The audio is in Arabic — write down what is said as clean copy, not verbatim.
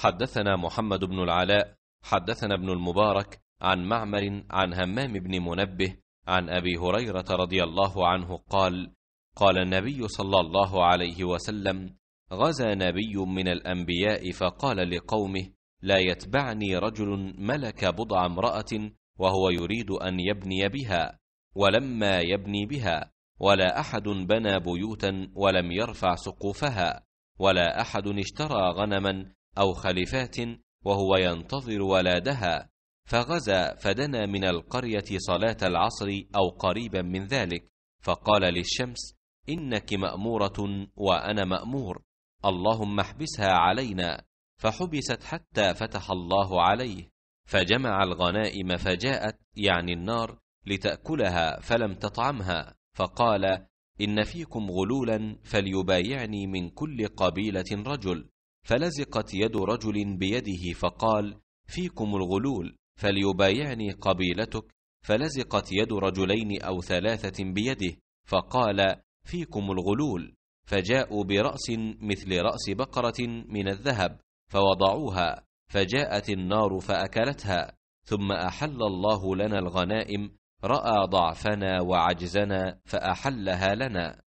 حدثنا محمد بن العلاء حدثنا ابن المبارك عن معمر عن همام بن منبه عن أبي هريرة رضي الله عنه قال: قال النبي صلى الله عليه وسلم: غزا نبي من الأنبياء فقال لقومه: لا يتبعني رجل ملك بضع امرأة وهو يريد أن يبني بها، ولما يبني بها ولا أحد بنى بيوتا ولم يرفع سقوفها، ولا أحد اشترى غنما أو خلفات وهو ينتظر ولادها، فغزا فدنا من القرية صلاة العصر أو قريبا من ذلك، فقال للشمس: إنك مأمورة وأنا مأمور، اللهم احبسها علينا، فحبست حتى فتح الله عليه، فجمع الغنائم فجاءت يعني النار لتأكلها فلم تطعمها، فقال: إن فيكم غلولا فليبايعني من كل قبيلة رجل، فلزقت يد رجل بيده فقال: فيكم الغلول فليبايعني قبيلتك، فلزقت يد رجلين أو ثلاثة بيده فقال: فيكم الغلول، فجاءوا برأس مثل رأس بقرة من الذهب فوضعوها، فجاءت النار فأكلتها، ثم أحل الله لنا الغنائم، رأى ضعفنا وعجزنا فأحلها لنا.